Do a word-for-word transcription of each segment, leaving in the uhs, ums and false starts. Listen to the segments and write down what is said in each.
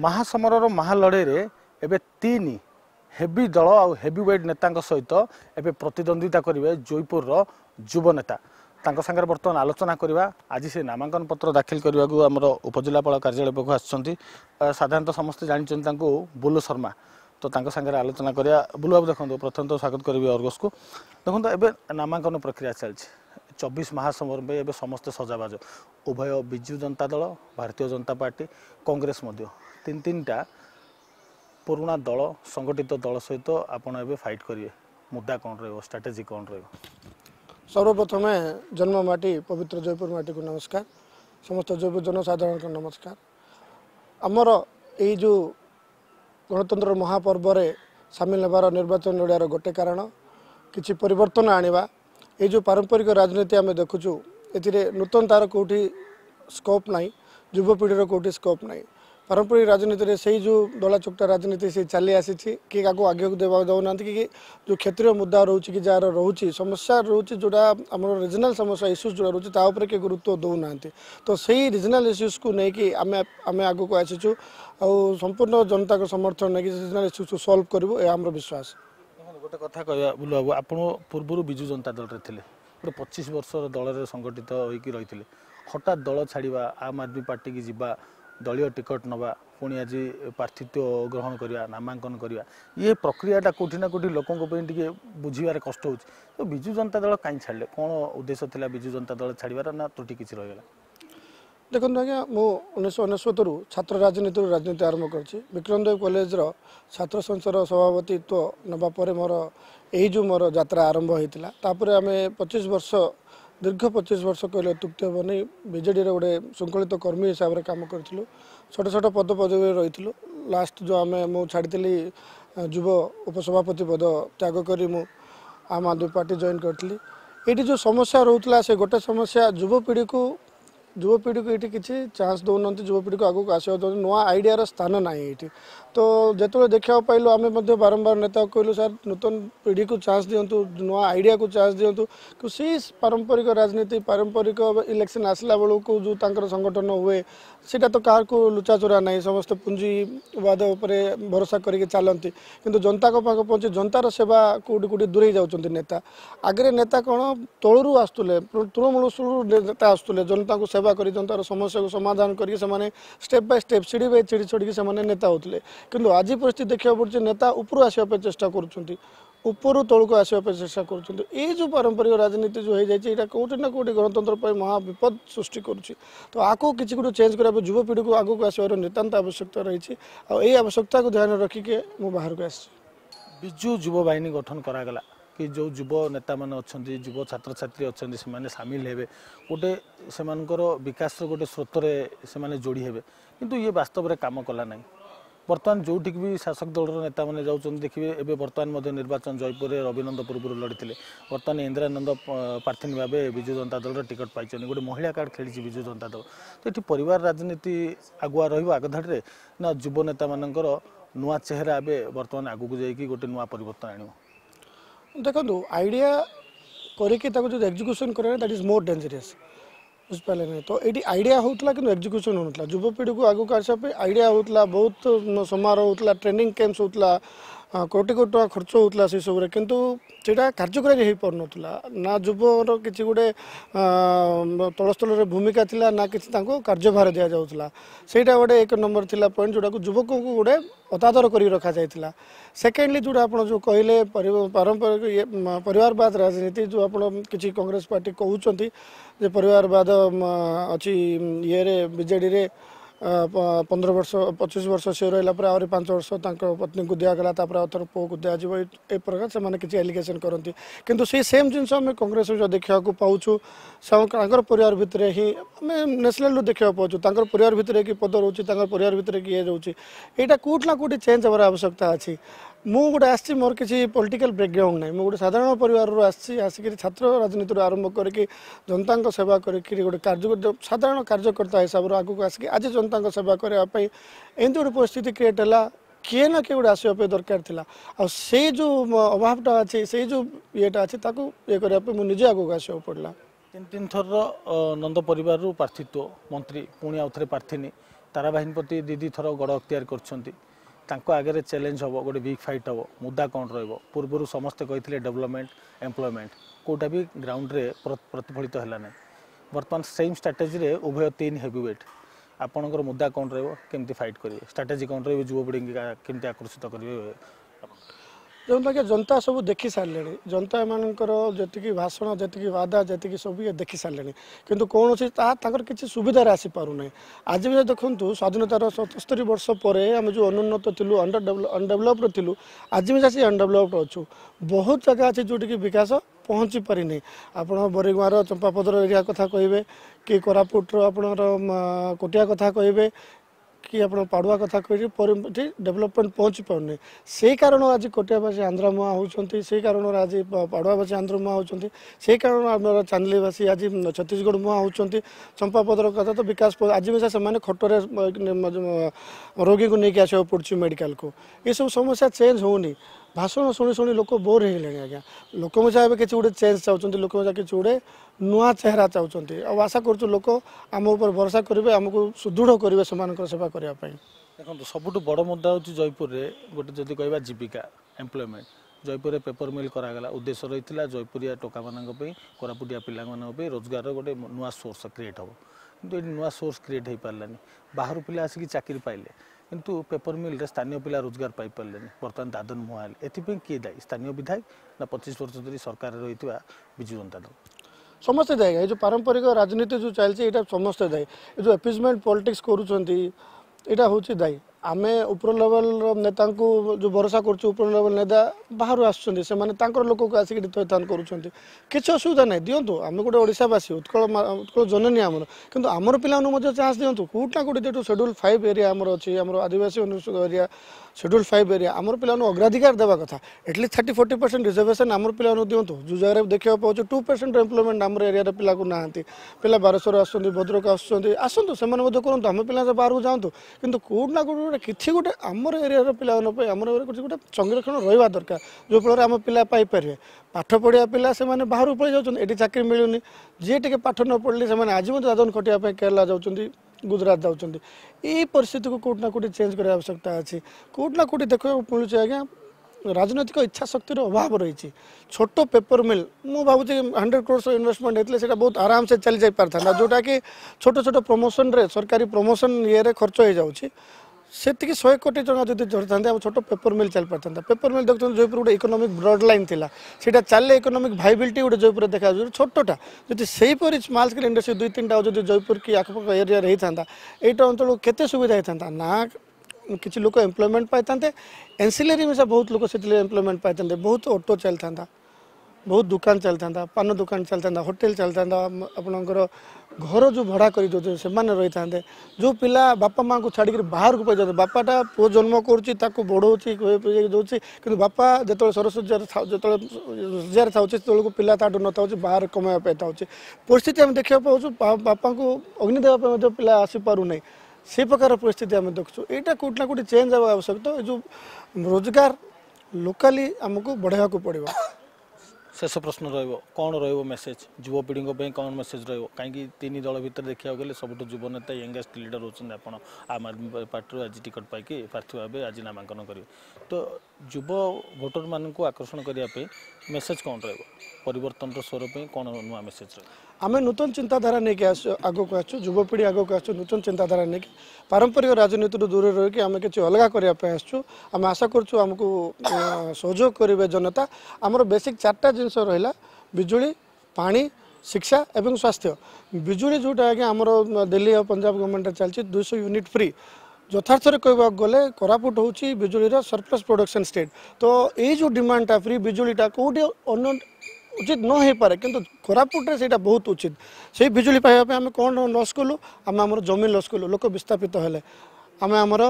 महासमर महालड़े एवं तीन हेवी दल आउ हेवीवेट नेता सहित एवं प्रतिद्वंदिता करेंगे जयपुर युवा नेता सांगे बर्तमान आलोचना करवा। आज से नामांकन पत्र दाखिल करने आम उपजिलापाल कार्यालय पाक आ साधारण समस्ते जानते बुलू शर्मा तो सांगे आलोचना करा। बुलू बाबू देखो प्रथम तो स्वागत करी अर्गस को देखो एवं नामांकन प्रक्रिया चलती चौबीस महासमर में एवं समस्ते सजाबाज उभय विजु जनता दल भारतीय जनता पार्टी कांग्रेस तीन तीन टा पुराणा दल संगठित दल सहित आपड़ एवं फाइट करेंगे मुद्दा कौन रट्राटेजी कौन सर्वप्रथम जन्ममाटी पवित्र जयपुर माटी को नमस्कार समस्त जयपुर जनसाधारण को नमस्कार। आमर यही जो गणतंत्र महापर्व सामिल होबार निर्वाचन लड़ार गोटे कारण किसी परिवर्तन आनिबा ये जो पारंपरिक राजनीति आम देखुचु ये नूतन तार कौटी स्कोप ना युवपीढ़ी कौटी स्कोप ना पारंपरिक राजनीति में से जो दला चुपटा राजनीति से चली आसी कि क्या आगे देवा देना कि जो क्षेत्रीय मुद्दा रोचे कि जार रोचे समस्या रोचे जोड़ा आम रिजनाल समस्या इश्यूज जो रोचे तापर किए गुरुत्व देना तो सही रिजनाल इश्यूज को लेकिन आम आम आग को आसीचु और संपूर्ण जनता को समर्थन नहीं रिजनाल इश्यूज को सल्व करूँ यह आम विश्वास। गोटे कथा कहवा बुलू बाबू आप पूर्व विजु जनता दल रे गोटे पच्चीस वर्ष दल रे संगठित होकर रही हठात दल छाड़ा आम आदमी पार्टी की जीवा दलीय टिकट नवा पुणी आज प्रार्थित्व ग्रहण करवा नामांकन करवा ये प्रक्रियाटा कौटिना कौटि लोकों टे बुझे कष्ट हो तो विजु जनता दल कहीं छाड़े कौन उद्देश्य था विजु जनता दल छाड़ार ना त्रुटि किसी रहीगला। देखो आज्ञा मुश अनश्वत रु छात्र राजनीति राजनीति आरंभ करछि विक्रम देव कॉलेज रो छात्र संसद सभापतित्व नवा परे मोर एही जो मोर यात्रा आरंभ होइतिला तापरे आमे पच्चीस वर्ष दीर्घ पच्चीस वर्ष कहले अत्युक्ति हेबनि बीजेडी रे गोटे संकलित कर्मी हिसाब रे काम करथिलु छोट छोट पद पदवी रहितिलु लास्ट जो आमे मु छाड़ितिली युव उपसभापति पद त्याग करी मु आम आदमी पार्टी जॉइन करथिली। एटी जो समस्या रहउतला से गोटे समस्या युवपीढ़ी को युवपीढ़ी को ये किसी चान्स दौना युवपीढ़ी को आगे आस नुआ आइडियार स्थान ना ये तो जो देखा पाइल आम बारंबार नेता कहलु सार नूतन पीढ़ी को चान्स दिंतु नुआ आइडिया को चान्स दिंतु कि सी पारंपरिक राजनीति पारंपरिक इलेक्शन आसला बेलू जो तांकर संगठन हुए सीटा तो कह लुचाचोरा ना समस्त पुंजीवाद भरोसा करके चलती कितु जनता पाक पहुँचे जनतार सेवा कौटी कौटी दूरे जाऊँच नेता आगे नेता कौन तौलू आसुले तृणमूल नेता आसुले जनता को सेवा कर जनतार समस्या को समाधान करके से स्टेप बाय स्टेप सीढ़ी बाय सीढ़ी चढ़ी से नेता होते किंतु आज परिस्थिति देखा पड़े नेता ऊपर आसवाई चेष्टा कर ऊपर तौक को आसवाई चेषा कर पारंपरिक राजनीति जो हो जाए यहाँ कौटे ना कौटे गणतंत्र महा विपद सृष्टि करुच्ची तो आपको किसी गोटे चेंज करने युवपीढ़ी को आगे आसवर नितांत आवश्यकता रही आई आवश्यकता को ध्यान रखिके मुझ बाहर को आजु युवा बाहिनी गठन करागला कि जो युव नेता मैंने अच्छे युव छात्र छात्री अच्छा से सामिल हे गोटे से विकास गोटे स्रोतरे से जोड़ी हे किंतु ये वास्तव में काम कला ना बर्तमान जोटि भी शासक दल नेता मैंने जाऊँ देखिए एवं बर्तमान निर्वाचन जयपुर रविनंद पूर्व लड़ी बर्तमान इंदिरानंद प्रार्थी भाव विजु जनता दल टिकट पाई गोटे महिला कार्ड खेली विजु जनता दल तो ये परिवार राजनीति आगुआ रगधाड़ी ना युव नेता मान नुआ चेहरा एवं बर्तमान आगू जाकि गोटे नुआ परिवर्तन आण देखो आइडिया करके जो एग्जीक्यूशन करें दैट इज मोर डेंजरस बुझिपारे ना तो ये आइडिया होता कि एग्जीक्यूशन होता युवपीढ़ी को आगे आसापी आइडिया होता बहुत समारोह होता ट्रेनिंग कैंप्स होता कोटि कोटि टाँग खर्च होता से सबूत किंतु सेटा कार्यकारी हो पार ना ना युवर किसी गोटे तलस्थल भूमिका थी ना कि कार्यभार दि जाऊला सहीटा गोटे एक नंबर थी पॉइंट जोटा युवक को गोटे अतादर कर रखा जाता। सेकेंडली जो आप जो कहले पारंपरिक परिवारवाद राजनीति जो आप किसी कांग्रेस पार्टी कहते जे परिवारवाद अच्छी ये बीजेडी पंद्रह वर्ष पच्चीस वर्ष से रहा पर आहरी पांच वर्ष पत्नी को दिगला अथर पु को दि जाए ए प्रकार से किसी एलिगेसन करती किंतु से सेम जिनस आम कांग्रेस देखा पाचु पर भितर ही आम नेशनल देखा पाचु पर भितर कि पद रोचे पर भितर कि ये रोचे यहाँ कौट ना कौटे चेंज होवर आवश्यकता अच्छी मु गोटे आसी मोर किसी पॉलिटिकल बैकग्राउंड ना मुझे साधारण परिवार आसी आसिक छात्र राजनीति आरंभ करके जनता को सेवा करके गोटे कार्य साधारण कार्यकर्ता हिसाब से आगे आसिक आज जनता को सेवा करने एमती गोटे परिस्थिति क्रिएट है किए ना किए गोटे आसवाई दरकार था और से जो अभावटा अच्छे से जो येटा अच्छे ये करने मुझे निजे आगे आसवा पड़ा तीन तीन थर नंद परिवार प्रार्थित्व मंत्री पुणी आउ थे प्रार्थिनी तारा बाहिन प्रति दीदी थर गड़ अख्तियार कर चैलेंज हम गोटे बिग फाइट हम मुद्दा कौन रूर्व समस्ते कही डेवलपमेंट एम्प्लॉयमेंट कोटा भी ग्राउंड रे प्रतिफलित है ना बर्तमान सेम स्ट्राटेजी उभय तीन हेवीवेट आपणकर मुद्दा कौन रमती फाइट करेंगे स्ट्राटेजी कौन रुवपीढ़ी केमती आकर्षित करेंगे जोटा कि जनता सब देखी सारे जनता मानकर जी भाषण जी वादा जी सब ये देखी सारे कितु कौन किसी सुविधा आसी पारना आज भी देखूँ स्वाधीनतार सतस्तरी वर्ष पर आम जो अनुन्नत थिलु अंडर अनडेवलप्ड थिलु आज भी आसी अनडेवलप्ड अच्छु बहुत जगह अच्छी जोटी कि विकास पहुँची पारिनी आप बोरीगुआर चंपापदर एरिया कथा कहे कि कोरापुट आपणर कोटिया कथा कहे कि आप पाड़ुआ कथा कहते डेवलपमेंट पहुँची पारना से कारण आज कोटियावासी आंध्रमुआ होती से कारण आज पाड़ुआवासी आंध्रमुआ होती से कारण आम चांदलीवासी आज छत्तीसगढ़ मुआ होती चंपापदर कथा तो विकास आज भी से खटर रोगी को लेकिन आसवा पड़ी मेडिकल को ये सब समस्या चेंज होनी भाषण शुणी शुणी लोक बोर होगा आज्ञा लोक चाहे किसी गोटे चेंज चाहते लोक किसी गोटे नुआ चेहरा चाहते और आशा कर लोक आम उपर भरोसा करेंगे आमको सुदृढ़ करेंगे से सेवा करने देखो सबुठ बड़ मुद्दा हूँ जयपुर में गोटे जब कह जीविका एम्प्लॉयमेंट जयपुर में पेपर मिल कराला उद्देश्य रही है जयपुरिया टोका मानी कोरापुटिया पिला रोजगार गोटे नुआ सोर्स क्रिएट हम कि नुआ सोर्स क्रिएट हो पारानी बाहर पिला आसिक चाकरी पाइले किंतु पेपर मिल रे स्थानीय पिला रोजगार पाई पारे बर्तमान दादन मुहां एथिपे किए दायी स्थानीय विधायक ना पच्चीस वर्ष धरी सरकार रही विजु जनता दल समस्ते दायी ये जो पारंपरिक राजनीति जो चलती ये समस्ते दायी ये जो एफिजमेंट पॉलिटिक्स करुँच यहाँ हूँ दायी आम ऊपर लेवल नेता को जो भरोसा करुँ ऊपर लेवल नेता बाहर आसुँच से लोक को आसिक हितैतान करुँच किसी असुविधा ना दिंतु आम गोटे ओडावासी उत्कल उत्कल जननी आमर किंतु आमर पाने चान्स दिंतु कौटा कौटी जो शेड्यूल फाइव एरिया आमर अच्छी आम आदिवासी अनुसूचित एरिया शेड्यूल फाइव एरिया आम पाने अग्राधिकार देवा कथा at least thirty forty percent reservation आम पाने दिंतु जो जगह देखा पाँच टू परसेंट एम्प्लॉयमेंट आम एरिया पिला को ना पिला बारसर आसुँच भद्रक आसतु से करूँ आम पाने बाहर को जातु कितु कौटना कौट किसी गोटे आमर एरिया पिला किसी गोटे संरक्षण रहा दरकार जो फल आम पिला पाइपर पाठ पढ़िया पिला से बाहर पड़े जाठी चाकरी मिलूनी जी टे पाठ न पढ़ले से आज मत दादन खटिया केरला जा गुजरात जाऊँ ये परिस्थिति को कौटना कौटी चेंज कर आवश्यकता अच्छी कौटना कौटी देखा मिलूँ आज्ञा राजनैतिक इच्छा शक्तिर अभाव रही छोट पेपर मिल मु भावी हंड्रेड क्रोर्स इन्वेस्टमेंट होते से बहुत आराम से चली जापता जोटा कि छोट छोट प्रमोशन रे सरकारी प्रमोशन ये खर्च हो जाए सेतिक सौ कोटी टका जो धरी था छोट पेपर मिल चल पाता पेपर मिल देखते जयपुर गोटे इकोनॉमिक ब्रड लाइन थी सीटा चलिए इकोनॉमिक भाइबिलिटी गोटे जयपुर देखा छोटा जी से स्मॉल स्केल इंडस्ट्री दुई तीन टाइम जो जयपुर की आखपाख एरिया होता यहाँ अंचल केते सुविधा होता ना किसी लोक एम्प्लॉयमेंट पाते एनसिलरी में बहुत लोग से एम्प्लॉयमेंट पाते बहुत ऑटो चलता था बहुत दुकान चलता पान दुकान चलता होटेल चलता आपणकर घर जो भड़ा कर दौते से रही था जो पिला बापा माँ को छाड़िक बाहर को पाई बापाटा पु जन्म करुच्ची बढ़ाऊँ दौर कि बापा जो सरस्वती जो रोजगार था को पिला ना बाहर कमाया था परिस्थिति आम देखा पाऊँ बापा को अग्नि देवाई पिला आसपारूना से प्रकार परिस्थिति आम देखु यहाँ कौटना कौटी चेंज होगा आवश्यकता जो रोजगार लोकाली आमको बढ़ाया पड़ो शेष प्रश्न रोन रेसेज युवपीढ़ी कौन मेसेज रही तीन दल भर देखा गले सब युव नेता यंगेस्ट लीडर होती आप आम आदमी पार्टी आज टिकट पाई प्रार्थी भाव आज नामांकन करेंगे तो युव भोटर मानक आकर्षण करने मेसेज कौन रन स्वर पर कौन नुआ मेसेज आम नूतन चिंताधारा नहीं आगक आसपीढ़ी आगक आसून चिंताधारा नहीं पारंपरिक राजनीति दूर रही आम किसी अलग करने आम आशा करमको सहयोग करेंगे जनता आमर बेसिक चार्टा जिनस रहा बिजुली पानी शिक्षा एवं स्वास्थ्य बिजुली जोटा आगे आमर दिल्ली और पंजाब गवर्नमेंट चलती दुई सौ यूनिट फ्री यथार्थर कह गले कोरापुट होची बिजुलीर सरप्लस प्रोडक्शन स्टेट तो ये जो डिमांडटा फ्री बिजुलीटा कौटे अन्न उचित न हो पारे किंतु कोरापुट रे सेटा बहुत उचित से बिजुली पाइबा पे आम कौन लॉस कलु आम आम जमीन लॉस कलु लोक विस्थापित हेले आम आमर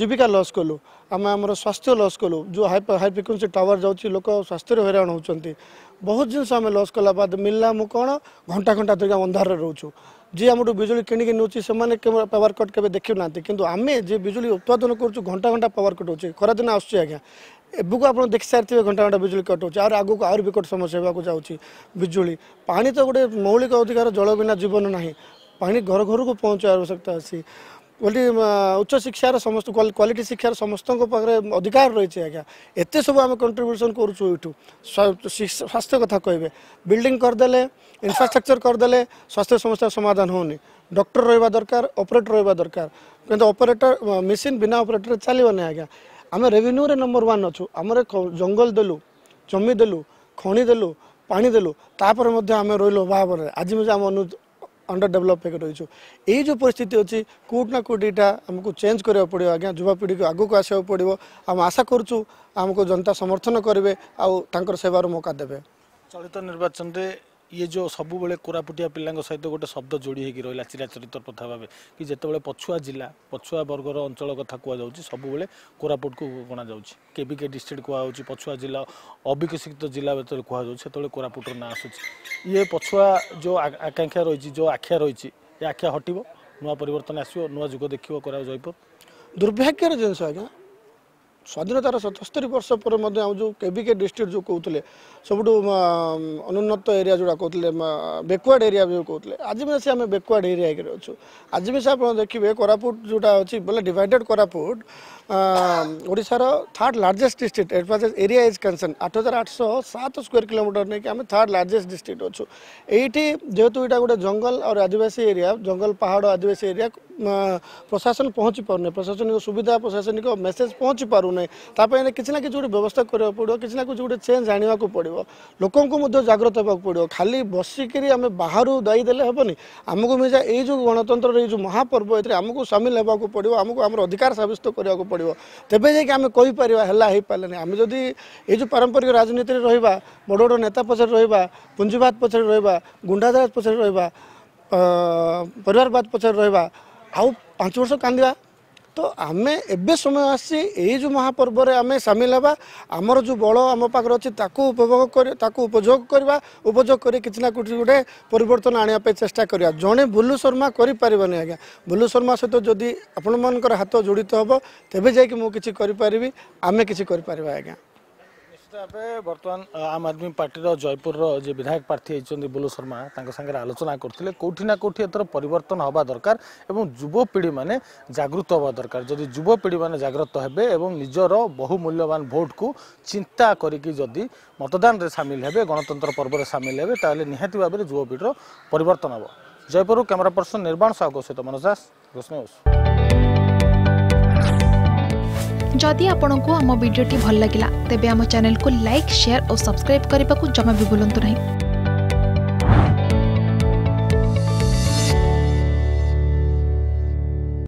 जीविका लॉस कलु आम आमर स्वास्थ्य लॉस कलु जो हाई हाई फ्रिक्वेंसी टावर जाऊँच लोक स्वास्थ्य हैरान होती बहुत जिनस आम लॉस कला बाद मिलला आम कौन घंटा घंटा धरिक अंधार रोचु जी आमठू बिजुली किणिकी नौची से पावर कट के देखी ना किंतु आमे जे बिजुली उत्पादन करुँ घंटा घंटा पावर कट होची खरा दिन आसुची आज्ञा एबुक आप देखी सारी घंटा घंटा बिजुली कट होची आर आगु आर विकट समस्या होगा जाऊँगी बिजुली पानी तो गोटे मौलिक अधिकार जल बिना जीवन ना पानी घर घर को पहुँचा आवश्यकता अच्छी गोटे उच्च शिक्षार समस्त क्वालिटी शिक्षार समस्त पाखे अधिकार रही है। आज्ञा सब आम कंट्रीब्यूशन करूँ स्वास्थ्य कथा कहे बिल्डिंग करदे इंफ्रास्ट्रक्चर करदे स्वास्थ्य समस्या समाधान होनी डॉक्टर रहा दरकार ऑपरेटर रहा दरकार कि ऑपरेटर मशीन बिना ऑपरेटर चलना। आज्ञा आम रेवेन्यू रे नंबर वन अच्छू आमर जंगल देलु जमी देलु खणी देलु पानी देलु तापर आम रही अभाव आज आम अनु अंडर डेवलप पैकेट रही है। जो परिस्थिति अच्छी कौट ना कौट यहाँ आमको चेंज करा पड़ो। आज्ञा युवापीढ़ी को आगू को आसा पड़ो। आम आशा करूँ आमको जनता समर्थन करेंगे आउर सेवार मौका देवे। चलित निर्वाचन में ये जो सब कोरापुटिया पिलांग सहित गोटे शब्द जोड़ी होगी रहा चिराचरित प्रथा भाव कि जितेबाला पछुआ जिला पछुआ वर्गर अंचल कथा कहुच्छे सबुबले कोरापुट को गणाऊ केबिके डिस्ट्रिक्ट कहु पछुआ जिला अविकसित जिला भेतर कहु से कोरापुटर ना आसूँ। ये पछुआ जो आकांक्षा रही जो आख्या रही ये आख्या हटो नुआ परिवर्तन आसो नुआ जुग देखियो कोरा जयपुर दुर्भाग्यर जिनस। आज्ञा स्वाधीनतार सतस्तरी वर्ष पर जो केबिके डिस्ट्रिक्ट जो कहते सब अनुन्नत एरिया जोड़ा कहते बैकवर्ड एरिया जो कहते आज भी से आम बैकवर्ड एरिया के अच्छे आज भी से आप देखिए कोरापुट जोटा अच्छी बोले डिवाइडेड कोरापुट ओडिशार third largest district as far area is concern आठ हजार आठ सौ सात स्क्वायर किलोमीटर नहीं कि आम थर्ड लार्जेस्ट डिस्ट्रिक्ट अच्छू। ये जेहेतु यहाँ गोटे जंगल और आदिवासी एरिया जंगल पहाड़ आदिवासी एरिया प्रशासन पहुँची पारना प्रशासनिक सुविधा प्रशासनिक मेसेज पहुँची पारना तापाई किसी ना कि गोटे व्यवस्था करा पड़ो किसी ना कि गोटे चेंज आने को पड़ो लोकों जागृत होगा पड़ो। खाली बसिक आम बाहर दायी देले हेनी आमको मिजा ये गणतंत्र जो महापर्व ये आमको सामिल होगा पड़ो आमको आम अधिकार साब्यस्त कराया पड़ो तेबे जे कि आम कहि परिवा हला हे पालेने। आम जदि ए जो पारंपरिक राजनीति रे रहबा बड़ बड़ नेता पछर रहबा पूंजीवाद पछर रहबा गुंडाराज पछर रहबा परिवारवाद पछर रहबा आउ पांच वर्ष कांदिया तो आम एबे समय आसी ए जो महापर्व रे आम सामिल हेबा आमर जो बल आम पाखर अछि ताकू उपभोग कर ताकू उपयोग करबा उपयोग करी किछ ना कुछ गोटे परिवर्तन आनिया पे चेष्टा करिया। जणे बुल्लू शर्मा करि परिबने। आज्ञा बुल्लू शर्मा सहित जदि आपण मानकर हाथ जोड़ित होबो तेबे जाय कि मु किछ करि परिबी आमे किछ करि परिबा। आज्ञा बर्तमान आम आदमी पार्टी जयपुर जो विधायक प्रार्थी होती बुल्लू शर्मा सांगे आलोचना करते कौटी ना कौटी एथर परिवर्तन हवा दरकार एवं युवपीढ़ी माने जागृत हवा दरकार। जदि युवपीढ़ी माने जागृत हेबे एवं निजर बहुमूल्यवान वोट को चिंता करिकी जदि मतदान रे सामिल हेबे गणतंत्र पर्व रे सामिल हेबे ताले निहाती भाबरे युवपीढ़ीर परिवर्तन हबो। जयपुर कैमरा पर्सन निर्वाण साहू सहित मनोज दास घोषणा। जदि आपंक आम भिड्टे भल लगा तेब आम चैनल को लाइक शेयर और सब्सक्राइब करने को जमा भी भूलु नहीं।